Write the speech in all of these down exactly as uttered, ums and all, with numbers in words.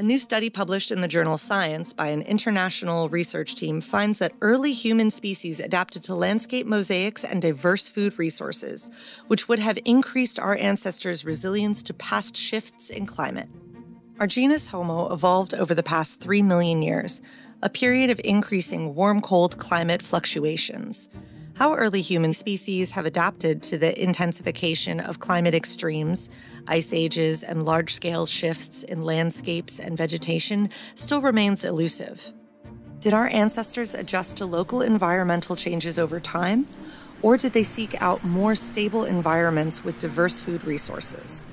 A new study published in the journal Science by an international research team finds that early human species adapted to landscape mosaics and diverse food resources, which would have increased our ancestors' resilience to past shifts in climate. Our genus Homo evolved over the past three million years, a period of increasing warm-cold climate fluctuations. How early human species have adapted to the intensification of climate extremes, ice ages, and large-scale shifts in landscapes and vegetation still remains elusive. Did our ancestors adjust to local environmental changes over time, or did they seek out more stable environments with diverse food resources?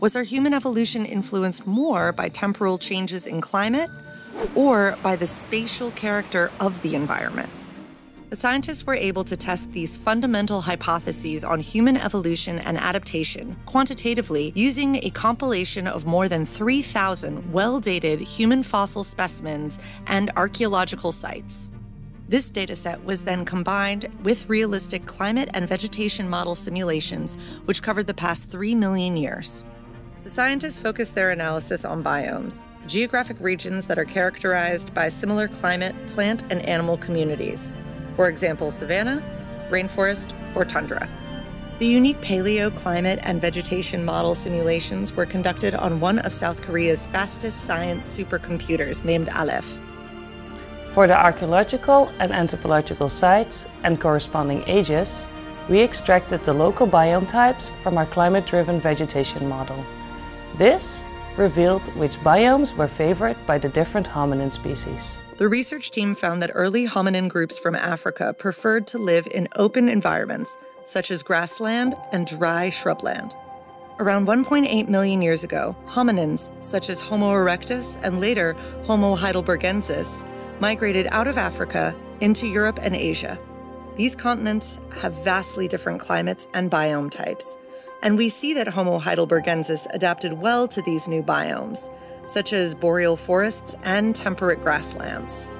Was our human evolution influenced more by temporal changes in climate, or by the spatial character of the environment? The scientists were able to test these fundamental hypotheses on human evolution and adaptation quantitatively using a compilation of more than three thousand well-dated human fossil specimens and archaeological sites. This dataset was then combined with realistic climate and vegetation model simulations, which covered the past three million years. The scientists focused their analysis on biomes, geographic regions that are characterized by similar climate, plant, and animal communities. For example, savanna, rainforest, or tundra. The unique paleo climate and vegetation model simulations were conducted on one of South Korea's fastest science supercomputers named Aleph. For the archaeological and anthropological sites and corresponding ages, we extracted the local biome types from our climate-driven vegetation model. This revealed which biomes were favored by the different hominin species. The research team found that early hominin groups from Africa preferred to live in open environments, such as grassland and dry shrubland. Around one point eight million years ago, hominins, such as Homo erectus and later Homo heidelbergensis, migrated out of Africa into Europe and Asia. These continents have vastly different climates and biome types, and we see that Homo heidelbergensis adapted well to these new biomes, such as boreal forests and temperate grasslands.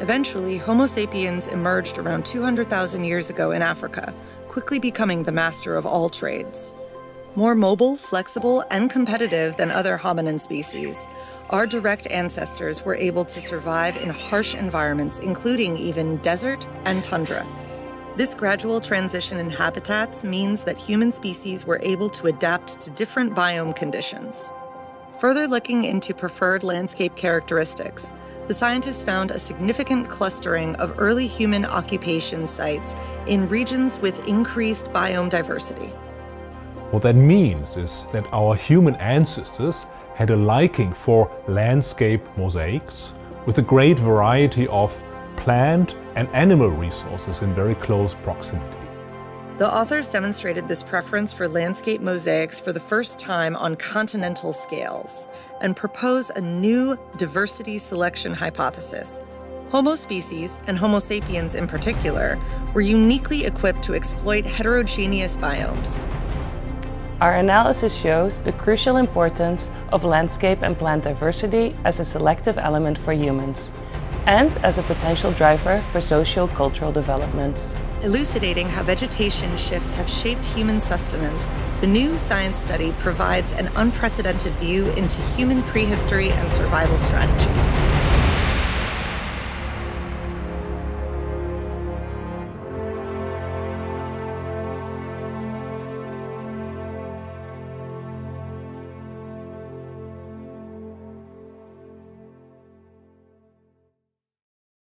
Eventually, Homo sapiens emerged around two hundred thousand years ago in Africa, quickly becoming the master of all trades. More mobile, flexible, and competitive than other hominin species, our direct ancestors were able to survive in harsh environments, including even desert and tundra. This gradual transition in habitats means that human species were able to adapt to different biome conditions. Further looking into preferred landscape characteristics, the scientists found a significant clustering of early human occupation sites in regions with increased biome diversity. What that means is that our human ancestors had a liking for landscape mosaics with a great variety of plant and animal resources in very close proximity. The authors demonstrated this preference for landscape mosaics for the first time on continental scales and propose a new diversity selection hypothesis. Homo species, and Homo sapiens in particular, were uniquely equipped to exploit heterogeneous biomes. Our analysis shows the crucial importance of landscape and plant diversity as a selective element for humans and as a potential driver for socio-cultural developments. Elucidating how vegetation shifts have shaped human sustenance, the new science study provides an unprecedented view into human prehistory and survival strategies.